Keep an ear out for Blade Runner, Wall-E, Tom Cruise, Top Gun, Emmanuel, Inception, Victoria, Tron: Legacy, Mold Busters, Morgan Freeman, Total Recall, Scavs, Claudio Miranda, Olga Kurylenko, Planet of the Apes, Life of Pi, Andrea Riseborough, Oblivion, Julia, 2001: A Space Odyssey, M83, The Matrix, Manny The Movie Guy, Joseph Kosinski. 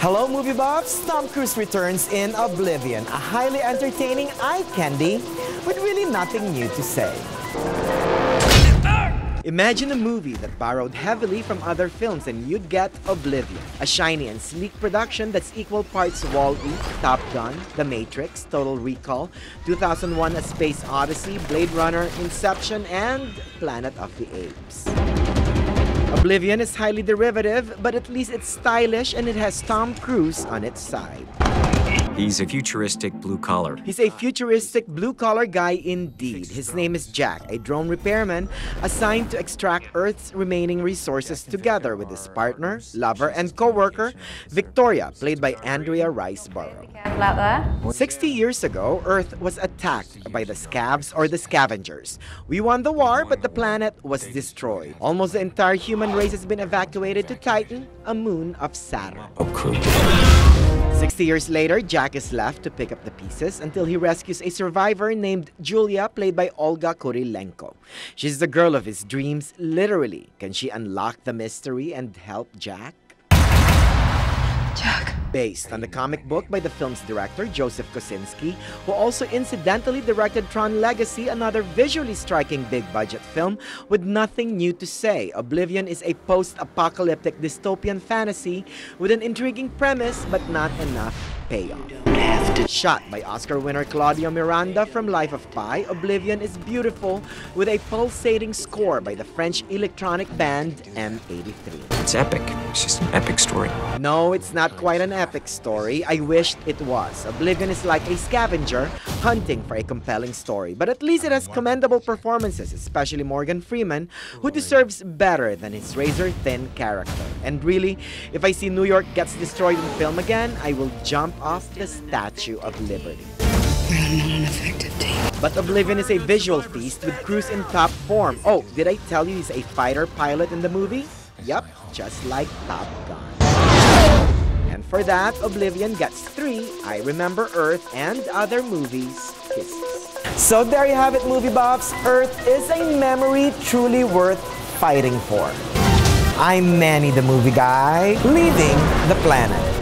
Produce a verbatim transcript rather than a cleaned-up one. Hello, movie buffs! Tom Cruise returns in Oblivion, a highly entertaining eye candy with really nothing new to say. Imagine a movie that borrowed heavily from other films and you'd get Oblivion, a shiny and sleek production that's equal parts Wall-E, Top Gun, The Matrix, Total Recall, two thousand one: A Space Odyssey, Blade Runner, Inception, and Planet of the Apes. Oblivion is highly derivative, but at least it's stylish and it has Tom Cruise on its side. He's a futuristic blue-collar. He's a futuristic blue-collar guy indeed. His name is Jack, a drone repairman assigned to extract Earth's remaining resources together with his partner, lover, and co-worker, Victoria, played by Andrea Riseborough. Sixty years ago, Earth was attacked by the Scavs or the Scavengers. We won the war, but the planet was destroyed. Almost the entire human race has been evacuated to Titan, a moon of Saturn. Sixty years later, Jack is left to pick up the pieces until he rescues a survivor named Julia, played by Olga Kurylenko. She's the girl of his dreams, literally. Can she unlock the mystery and help Jack? Jack. Based on the comic book by the film's director, Joseph Kosinski, who also incidentally directed Tron: Legacy, another visually striking big-budget film with nothing new to say. Oblivion is a post-apocalyptic dystopian fantasy with an intriguing premise but not enough payoff. Shot by Oscar winner Claudio Miranda from Life of Pi, Oblivion is beautiful with a pulsating score by the French electronic band M eighty-three. It's epic. It's just an epic story. No, it's not quite an epic story. I wished it was. Oblivion is like a scavenger hunting for a compelling story, but at least it has commendable performances, especially Morgan Freeman, who deserves better than his razor-thin character. And really, if I see New York gets destroyed in film again, I will jump off the Statue of Liberty. We're not an effective team. But Oblivion is a visual feast with Cruise in top form. Oh, did I tell you he's a fighter pilot in the movie? Yep, just like Top Gun. And for that, Oblivion gets three I Remember Earth and Other Movies kisses. So there you have it, movie buffs. Earth is a memory truly worth fighting for. I'm Manny the Movie Guy, leaving the planet.